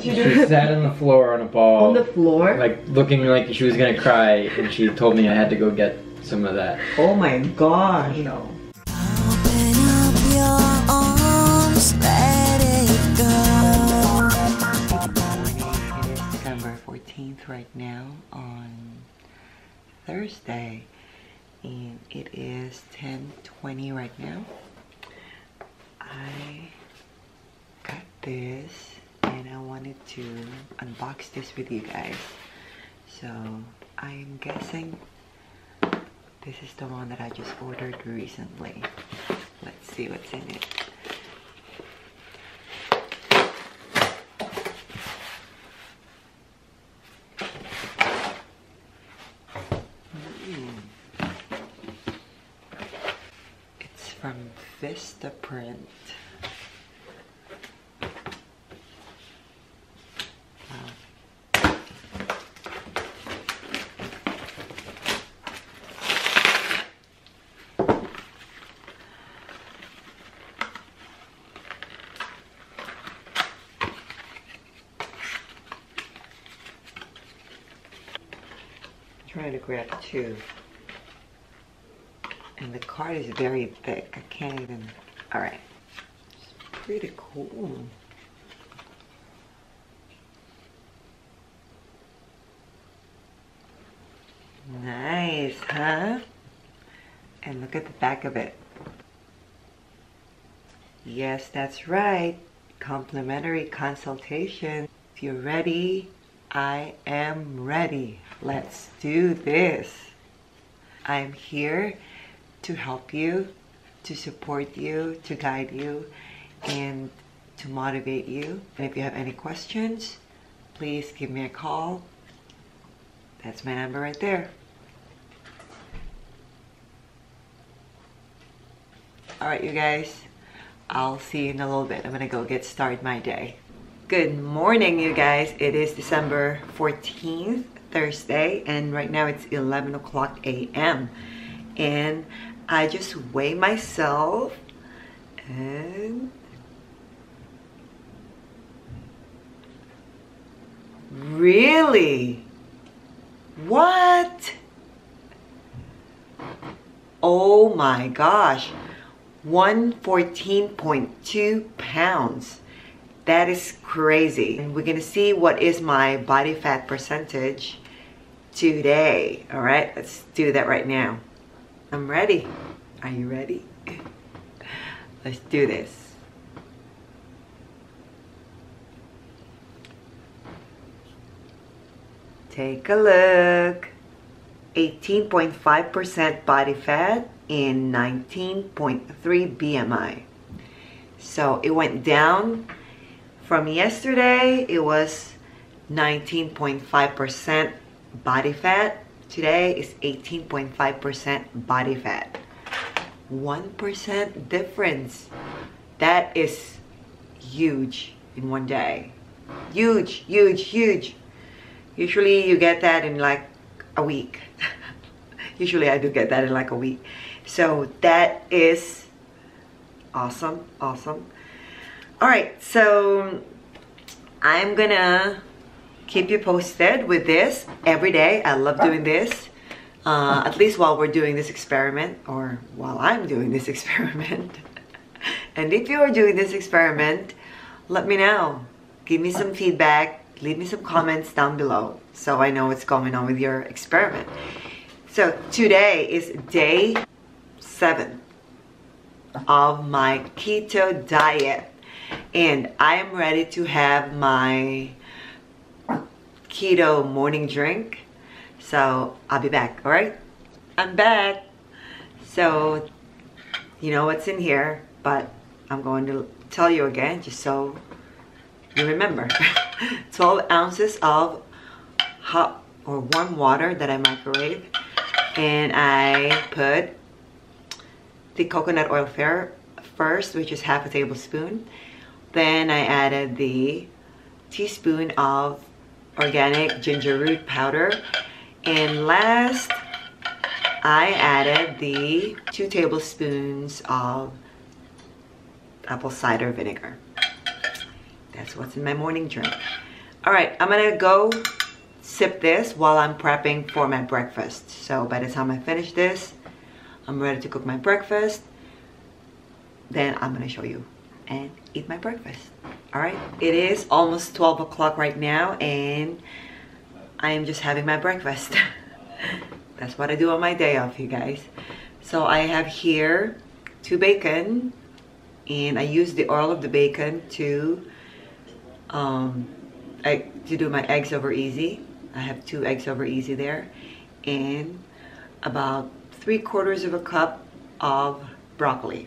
She sat on the floor on a ball. On the floor? Like, looking like she was gonna cry, and she told me I had to go get some of that. Oh my gosh. No. Open up your arms, let it go. It is December 14th right now on Thursday, and it is 10:20 right now. I got this. And I wanted to unbox this with you guys. So I'm guessing this is the one that I just ordered recently. Let's see what's in it. It's from Vistaprint. Trying to grab two, and the card is very thick. I can't even. All right, it's pretty cool. Nice, huh? And look at the back of it. Yes, that's right. Complimentary consultation. If you're ready. I am ready. Let's do this. I'm here to help you, to support you, to guide you, and to motivate you. And if you have any questions, please give me a call. That's my number right there. All right, you guys, I'll see you in a little bit. I'm gonna go get started my day. Good morning, you guys. It is December 14th, Thursday, and right now it's 11 o'clock a.m. And I just weigh myself, and really? What? Oh my gosh, 114.2 pounds. That is crazy. And we're gonna see what is my body fat percentage today. All right, let's do that right now. I'm ready. Are you ready? Let's do this. Take a look. 18.5% body fat and 19.3 BMI. So it went down. From yesterday, it was 19.5% body fat. Today is 18.5% body fat. 1% difference. That is huge in one day. Huge, huge, huge. Usually you get that in like a week. Usually I do get that in like a week. So that is awesome, awesome. Alright, so I'm gonna keep you posted with this every day. I love doing this, at least while we're doing this experiment, or while I'm doing this experiment. And if you are doing this experiment, let me know. Give me some feedback, leave me some comments down below so I know what's going on with your experiment. So today is day 7 of my keto diet. And I am ready to have my keto morning drink. So I'll be back, all right? I'm back. So you know what's in here, but I'm going to tell you again just so you remember. 12 ounces of hot or warm water that I microwave. And I put the coconut oil first, which is half a tablespoon. Then I added the teaspoon of organic ginger root powder. And last, I added the 2 tablespoons of apple cider vinegar. That's what's in my morning drink. All right, I'm gonna go sip this while I'm prepping for my breakfast. So by the time I finish this, I'm ready to cook my breakfast. Then I'm gonna show you and eat my breakfast. All right, it is almost 12 o'clock right now and I am just having my breakfast. That's what I do on my day off, you guys. So I have here 2 bacon and I use the oil of the bacon to do my eggs over easy. I have 2 eggs over easy there and about 3/4 of a cup of broccoli.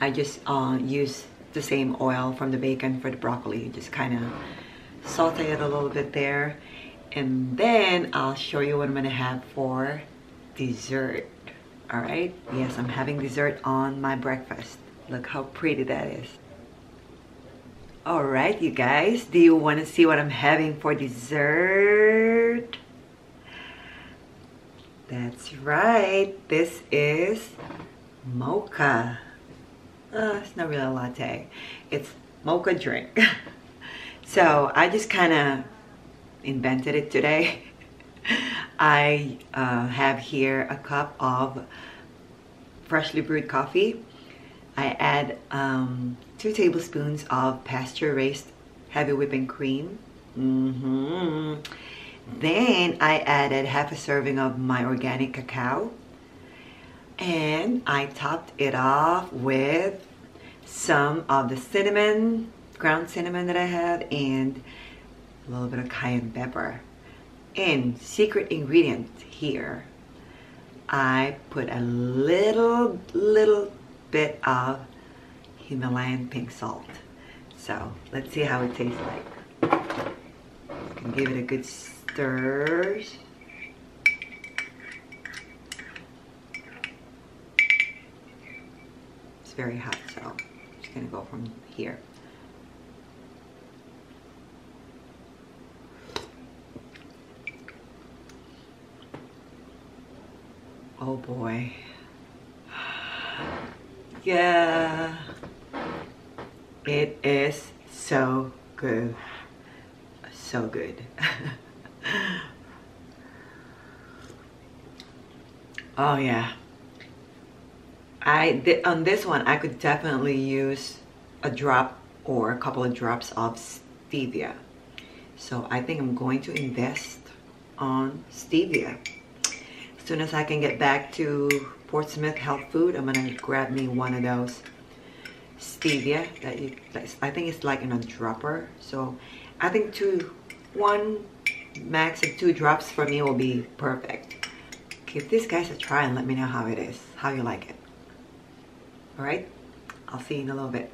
I just use the same oil from the bacon for the broccoli. Just kind of saute it a little bit there. And then I'll show you what I'm gonna have for dessert. All right, yes, I'm having dessert on my breakfast. Look how pretty that is. All right, you guys, do you wanna see what I'm having for dessert? That's right, this is mocha. It's not really a latte, it's mocha drink. So I just kinda invented it today. I have here a cup of freshly brewed coffee. I add 2 tablespoons of pasture-raised heavy whipping cream. Then I added 1/2 serving of my organic cacao. And I topped it off with some of the cinnamon, ground cinnamon that I have, and a little bit of cayenne pepper. And secret ingredient here, I put a little bit of Himalayan pink salt. So let's see how it tastes like. You can give it a good stir. It's very hot, so I'm just gonna go from here. Oh boy. Yeah. It is so good. So good. Oh yeah. On this one, I could definitely use a drop or a couple of drops of stevia. So I think I'm going to invest on stevia. As soon as I can get back to Portsmouth Health Food, I'm gonna grab me one of those stevia I think it's like in a dropper. So I think 1 max of 2 drops for me will be perfect. Give these guys a try and let me know how it is, how you like it. All right, I'll see you in a little bit.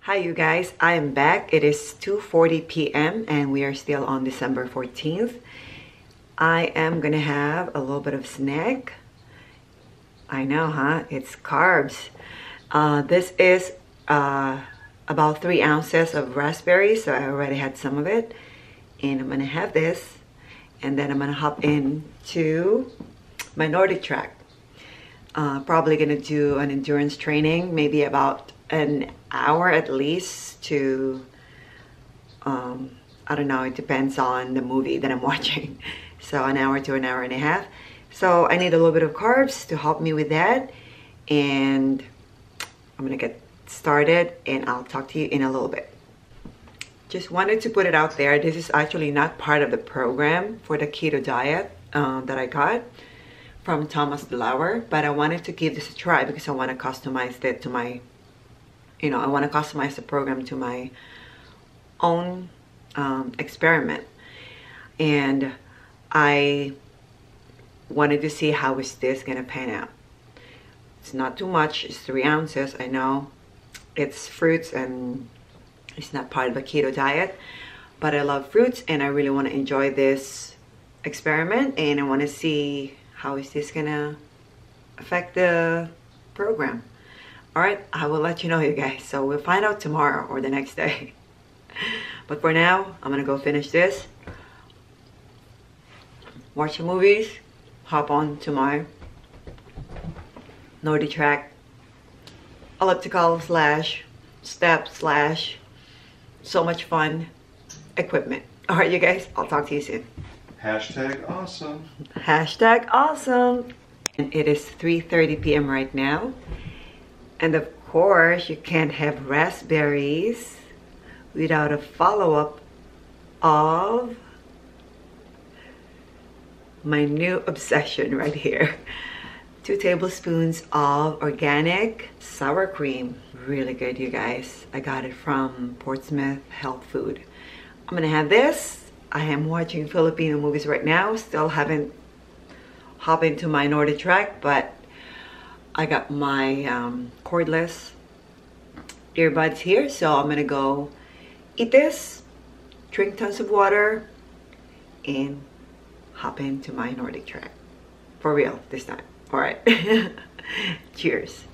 Hi you guys, I am back. It is 2:40 p.m. and we are still on December 14th. I am gonna have a little bit of snack. I know, huh? It's carbs. This is about 3 ounces of raspberries, so I already had some of it. And I'm gonna have this, and then I'm gonna hop into my NordicTrack. Probably gonna do an endurance training, maybe about an hour at least to, I don't know, it depends on the movie that I'm watching. So an hour to an hour and a half. So I need a little bit of carbs to help me with that. And I'm gonna get started and I'll talk to you in a little bit. Just wanted to put it out there. This is actually not part of the program for the keto diet that I got from Thomas Blower, but I wanted to give this a try because I wanna customize it to my, you know, I want to customize the program to my own experiment. And I wanted to see how is this going to pan out. It's not too much. It's 3 ounces. I know it's fruits and it's not part of a keto diet, but I love fruits and I really want to enjoy this experiment. And I want to see how is this going to affect the program. All right, I will let you know, you guys. So we'll find out tomorrow or the next day. But for now, I'm gonna go finish this, watch the movies, hop on to my NordicTrack elliptical/step/ so much fun equipment. All right, you guys, I'll talk to you soon. #awesome. #awesome. And it is 3:30 p.m. right now. And of course, you can't have raspberries without a follow-up of my new obsession right here. 2 tablespoons of organic sour cream. Really good, you guys. I got it from Portsmouth Health Food. I'm gonna have this. I am watching Filipino movies right now. Still haven't hopped into my NordicTrack, but I got my cordless earbuds here. So I'm gonna go eat this, drink tons of water, and hop into my NordicTrack. For real, this time. All right. Cheers.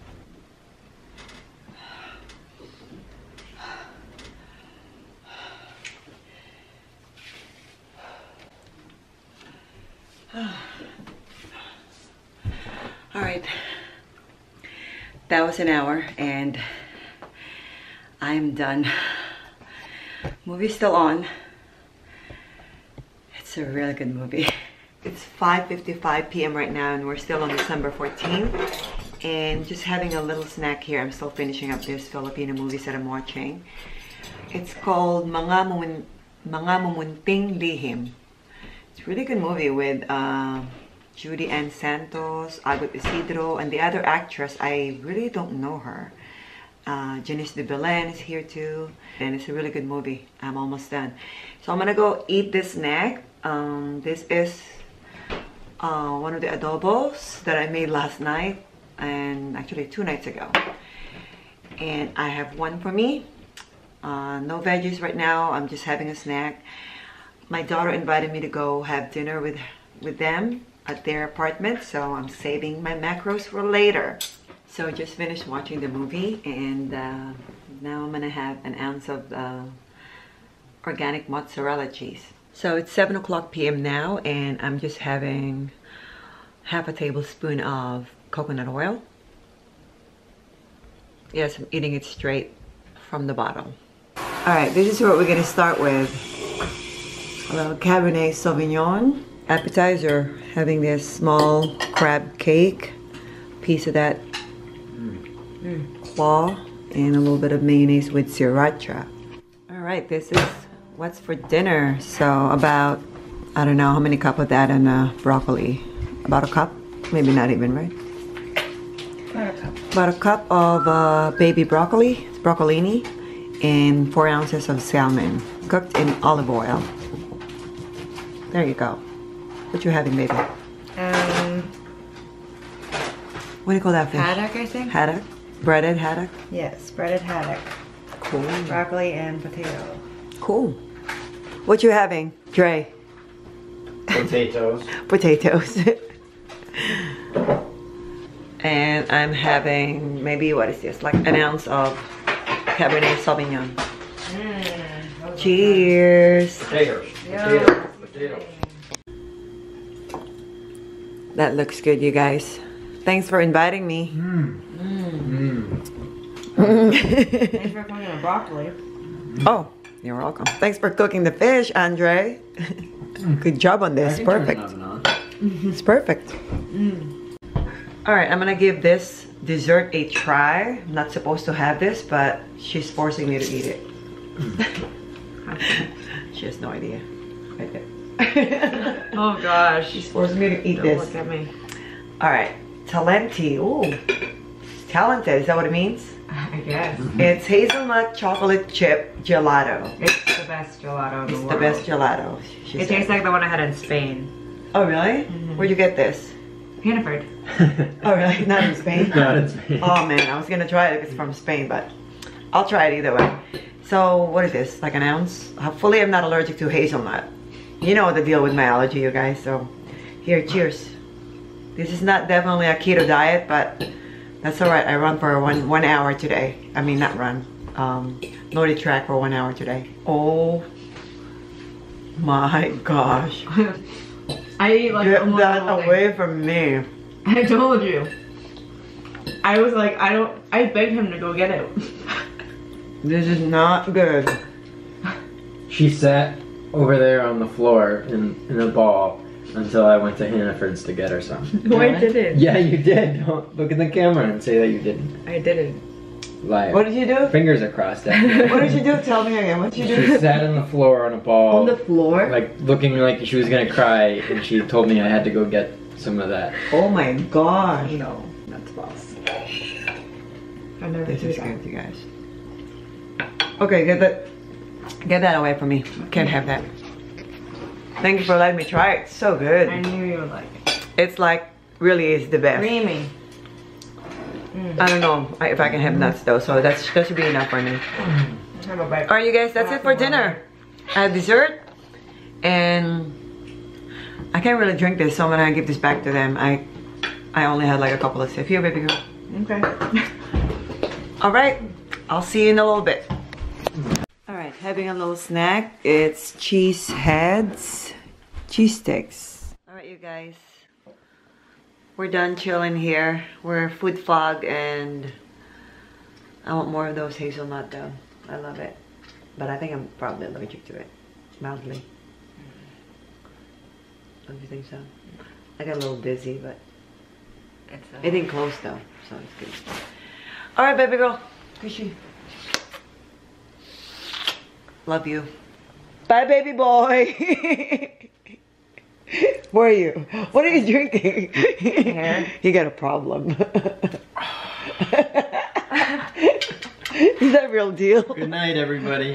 All right. That was an hour and I'm done. Movie's still on. It's a really good movie. It's 5:55 p.m. right now and we're still on December 14th and just having a little snack here. I'm still finishing up this Filipino movies that I'm watching. It's called Mga Mga Mumunting Lihim. It's a really good movie with Judy Ann Santos, Agot Isidro, and the other actress. I really don't know her. Janice de Belen is here too. And it's a really good movie. I'm almost done. So I'm gonna go eat this snack. This is one of the adobos that I made last night, and actually 2 nights ago, and I have one for me. No veggies right now. I'm just having a snack. My daughter invited me to go have dinner with them at their apartment, so I'm saving my macros for later. So just finished watching the movie, and now I'm gonna have an ounce of organic mozzarella cheese. So it's 7:00 p.m. now, and I'm just having half a tablespoon of coconut oil. Yes, I'm eating it straight from the bottle. All right, this is what we're gonna start with. A little Cabernet Sauvignon. Appetizer, having this small crab cake. Piece of that claw, and a little bit of mayonnaise with sriracha. All right, this is what's for dinner. So about, I don't know how many cup of that and broccoli. About a cup, maybe not even, right? About a cup. About a cup of baby broccoli, it's broccolini, and 4 ounces of salmon cooked in olive oil. There you go. What you having, baby? What do you call that fish? Haddock, I think. Haddock, breaded haddock. Yes, breaded haddock. Cool. Broccoli and potato. Cool. What you having, Dre? Potatoes. Potatoes. And I'm having maybe, what is this? Like an ounce of Cabernet Sauvignon. Cheers. Potatoes. Potato. Potato. That looks good, you guys. Thanks for inviting me. Thanks for coming to broccoli. Oh. You're welcome. Thanks for cooking the fish, Andre. Good job on this. Perfect. It's perfect. All right, I'm gonna give this dessert a try. I'm not supposed to have this, but she's forcing me to eat it. She has no idea. Right there. Oh gosh, she's forcing me to eat this. Don't look at me. All right, Talenti. Ooh, talented. Is that what it means? I guess. It's hazelnut chocolate chip gelato. It's the best gelato in the world. It's the best gelato. It tastes like the one I had in Spain. Oh, really? Mm-hmm. Where'd you get this? Hannaford. Oh, really? Not in Spain? Not in Spain. Oh, man. I was going to try it if it's from Spain, but I'll try it either way. So, what is this? Like an ounce? Hopefully, I'm not allergic to hazelnut. You know the deal with my allergy, you guys. So, here, cheers. This is not definitely a keto diet, but that's all right. I run for one hour today. I mean, not run. NordicTrack for 1 hour today. Oh my gosh! I eat like get that away from me. I told you. I was like, I begged him to go get it. This is not good. She sat over there on the floor in a ball until I went to Hannaford's to get her some. No, I didn't. Yeah, you did. Don't look in the camera and say that you didn't. I didn't. Liar. What did you do? Fingers are crossed. What did you do? Tell me again. What did you do? She sat on the floor on a ball. On the floor? Like looking like she was gonna cry, and she told me I had to go get some of that. Oh my gosh. No, that's false. I never did that, you guys. Okay, get that away from me. Can't have that. Thank you for letting me try it. It's so good. I knew you would like it. It's like really is the best. Creamy. I don't know if I can have nuts though, so that should be enough for me. Alright you guys, that's it for dinner. I have dessert, and I can't really drink this, so I'm gonna give this back to them. I only had like a couple of sips. Here, baby girl. Okay. Alright, I'll see you in a little bit. Alright, having a little snack. It's cheese heads, cheese sticks. Alright you guys. We're done chilling here. We're food fogged, and I want more of those hazelnut though. I love it. But I think I'm probably allergic to it. Mildly. Don't you think so? I got a little dizzy, but it didn't close though, so it's good. Alright, baby girl. Appreciate you. Love you. Bye, baby boy. Where are you? What are you drinking? He got a problem. Is that real deal? Good night, everybody.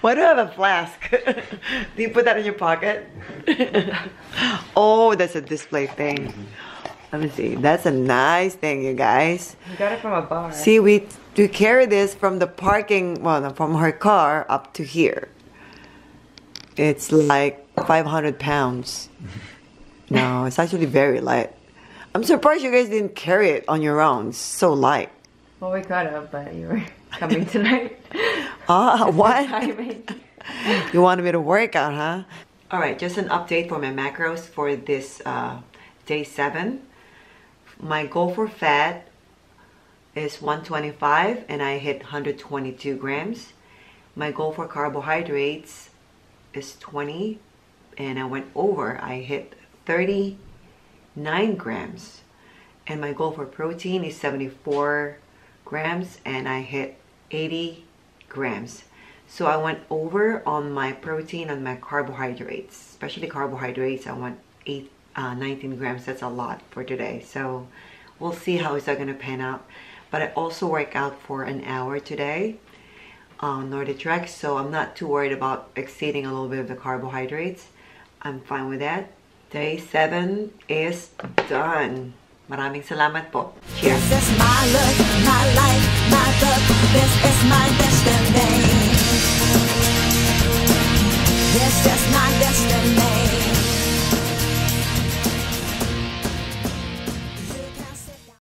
Why do I have a flask? Do you put that in your pocket? Oh, that's a display thing. Let me see. That's a nice thing, you guys. We got it from a bar. See, we carry this from the parking, well, from her car up to here. It's like 500 pounds. No, it's actually very light. I'm surprised you guys didn't carry it on your own. It's so light. Well, we could have, but you were coming tonight. What? You wanted me to work out, huh? All right, just an update for my macros for this day 7. My goal for fat is 125, and I hit 122 grams. My goal for carbohydrates is 20, and I went over. I hit 39 grams, and my goal for protein is 74 grams, and I hit 80 grams. So I went over on my protein and my carbohydrates, especially carbohydrates. I went 19 grams. That's a lot for today. So we'll see how is that going to pan out. But I also work out for an hour today on NordicTrack, so I'm not too worried about exceeding a little bit of the carbohydrates. I'm fine with that. Day 7 is done. Maraming salamat po. Cheers. This is my look, my life, my love. This is my destiny.